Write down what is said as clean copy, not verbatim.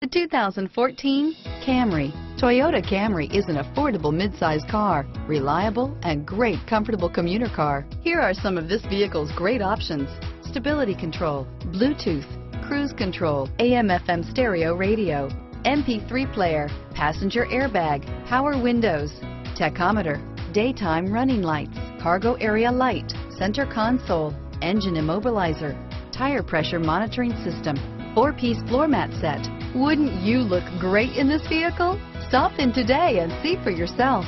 The 2014 Camry. Toyota Camry is an affordable midsize car, reliable and great comfortable commuter car. Here are some of this vehicle's great options: stability control, Bluetooth, cruise control, AM/FM stereo radio, MP3 player, passenger airbag, power windows, tachometer, daytime running lights, cargo area light, center console, engine immobilizer, tire pressure monitoring system, 4-piece floor mat set. Wouldn't you look great in this vehicle? Stop in today and see for yourself.